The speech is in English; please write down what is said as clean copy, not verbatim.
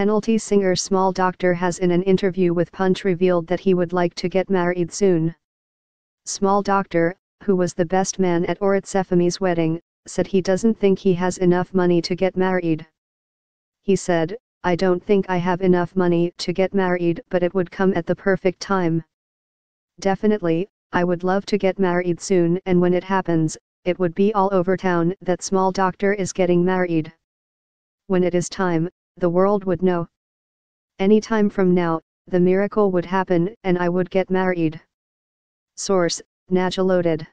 penalty singer Small Doctor has in an interview with Punch revealed that he would like to get married soon. Small Doctor, who was the best man at Oritsefemi's wedding, said he doesn't think he has enough money to get married. He said, "I don't think I have enough money to get married, but it would come at the perfect time. Definitely, I would love to get married soon, and when it happens, it would be all over town that Small Doctor is getting married. When it is time, the world would know. Any time from now, the miracle would happen and I would get married." Source: Najaloaded.